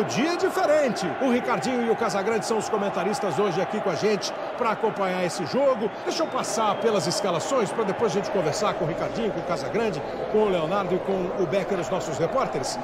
um dia diferente. O Ricardinho e o Casagrande são os comentaristas hoje aqui com a gente para acompanhar esse jogo. Deixa eu passar pelas escalações para depois a gente conversar com o Ricardinho, com o Casagrande, com o Leonardo e com o Becker, os nossos repórteres.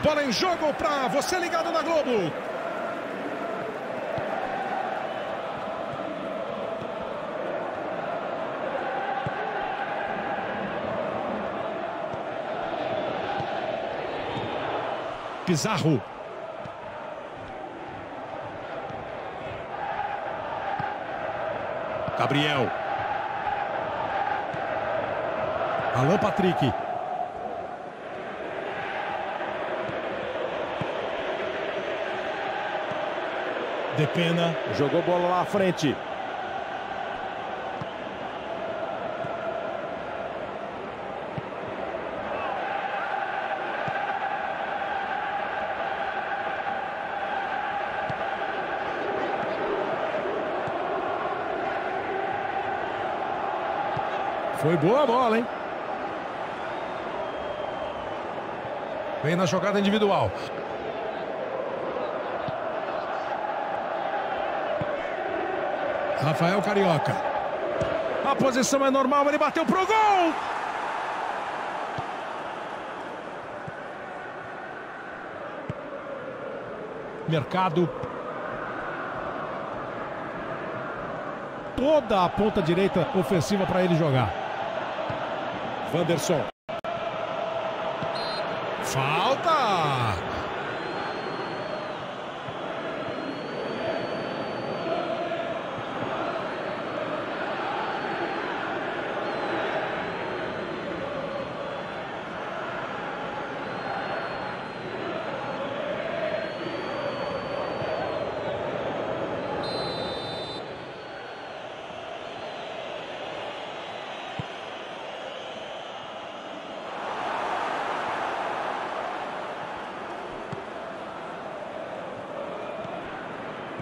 Bola em jogo para você ligado na Globo. Pizarro. Gabriel. Alan Patrick. Depena, jogou bola lá à frente. Foi boa a bola, hein? Vem na jogada individual. Rafael Carioca. A posição é normal, ele bateu pro gol! Mercado. Toda a ponta direita ofensiva para ele jogar. Wanderson. Falta!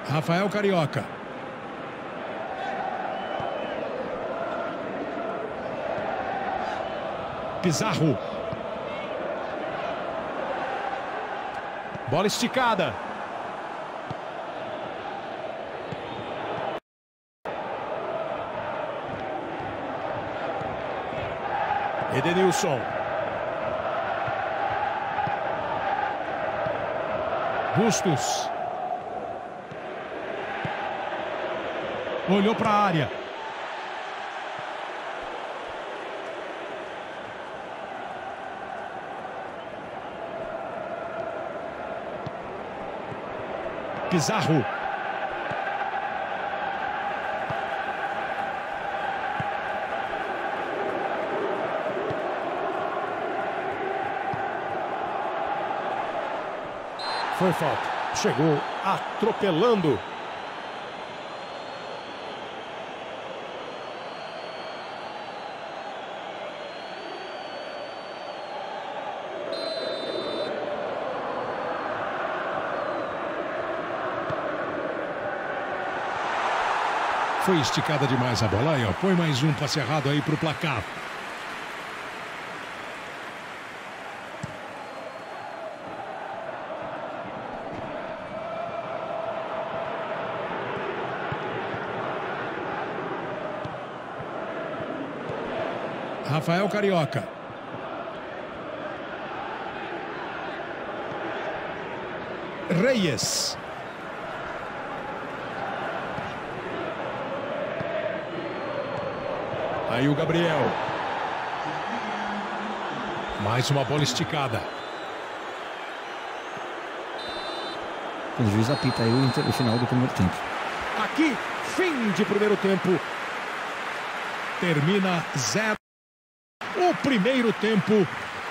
Rafael Carioca. Pizarro. Bola esticada. Edenilson. Bustos. Olhou para a área. Pizarro. Foi falta. Chegou atropelando. Foi esticada demais a bola, aí ó, põe mais um passe errado aí pro placar. Rafael Carioca. Reyes. Aí o Gabriel. Mais uma bola esticada. O juiz apita aí o final do primeiro tempo. Aqui, fim de primeiro tempo. Termina 0. O primeiro tempo.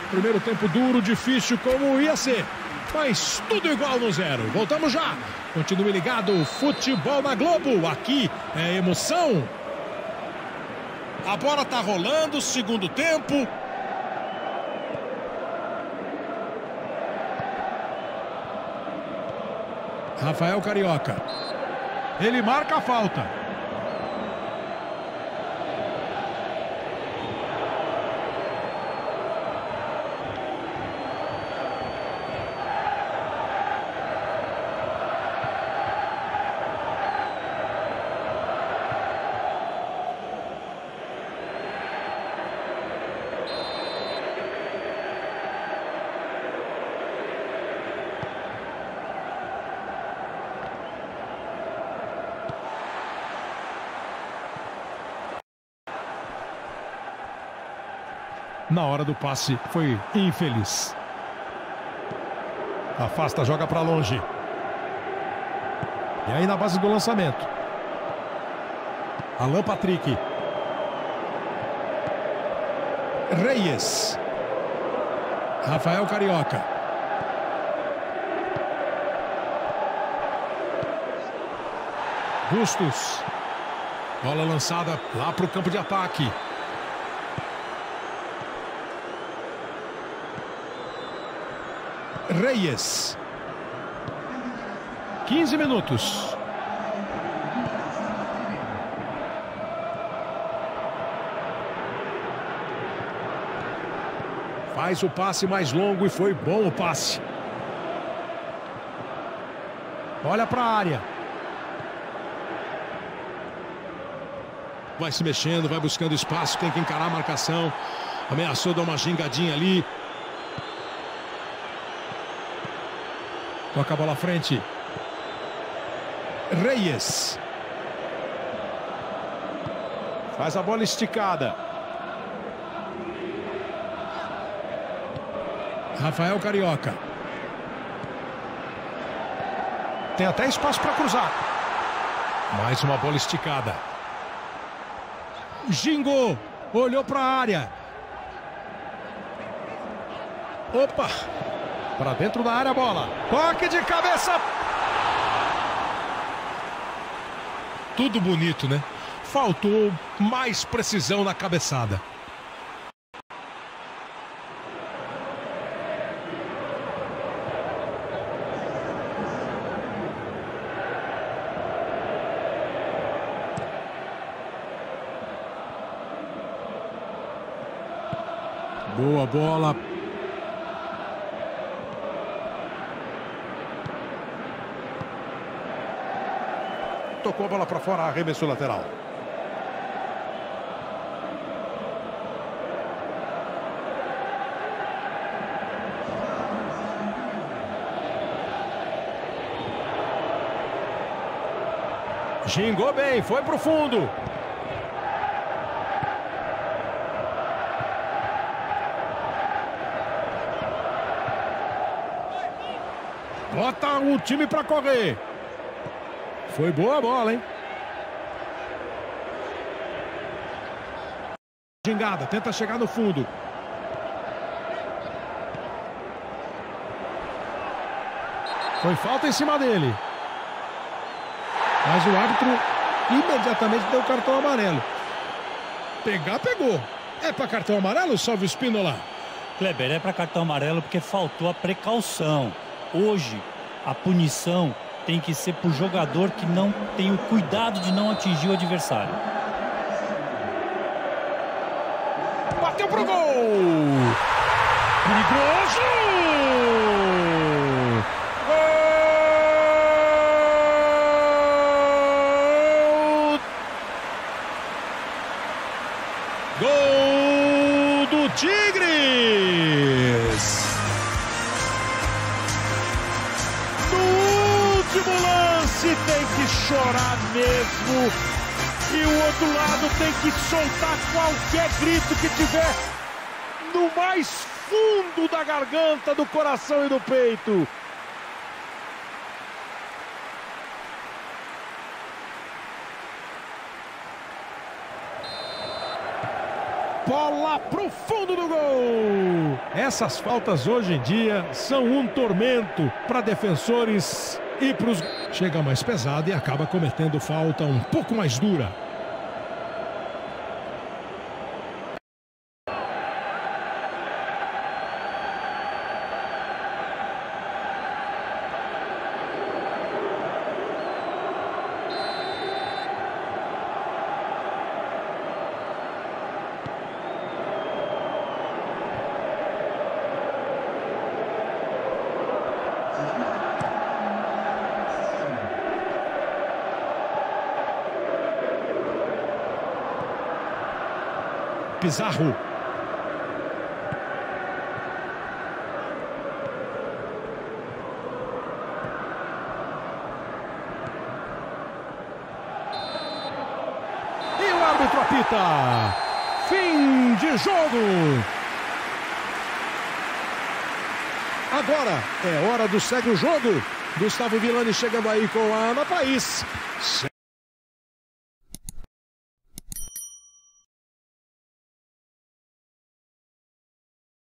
Primeiro tempo duro, difícil, como ia ser. Mas tudo igual no 0. Voltamos já. Continue ligado. Futebol na Globo. Aqui é emoção. A bola tá rolando, segundo tempo. Rafael Carioca. Ele marca a falta. Na hora do passe foi infeliz. Afasta, joga para longe. E aí na base do lançamento. Alan Patrick. Reyes. Rafael Carioca. Bustos. Bola lançada lá para o campo de ataque. Reyes. 15 minutos. Faz o passe mais longo e foi bom o passe. Olha para a área. Vai se mexendo, vai buscando espaço, tem que encarar a marcação. Ameaçou dar uma gingadinha ali. Toca a bola à frente. Reyes. Faz a bola esticada. Rafael Carioca. Tem até espaço para cruzar. Mais uma bola esticada. Gingo. Olhou para a área. Opa! Para dentro da área a bola. Toque de cabeça. Tudo bonito, né? Faltou mais precisão na cabeçada. Boa bola. Tocou a bola para fora, arremesso lateral. Gingou bem, foi pro fundo. Bota o time para correr. Foi boa a bola, hein? Gingada, tenta chegar no fundo. Foi falta em cima dele. Mas o árbitro imediatamente deu cartão amarelo. Pegar, pegou. É para cartão amarelo, salve Espíndola. Kleber, é para cartão amarelo porque faltou a precaução. Hoje, a punição tem que ser pro jogador que não tem o cuidado de não atingir o adversário. Bateu pro gol! Perigoso! Gol! Gol do Tigres! chorar mesmo. E o outro lado tem que soltar qualquer grito que tiver no mais fundo da garganta, do coração e do peito. Bola pro fundo do gol! Essas faltas hoje em dia são um tormento para defensores e para os... Chega mais pesado e acaba cometendo falta um pouco mais dura. Pizarro. E o árbitro apita. Fim de jogo. Agora é hora do segue o jogo. Gustavo Villani chegando aí com a Ana País.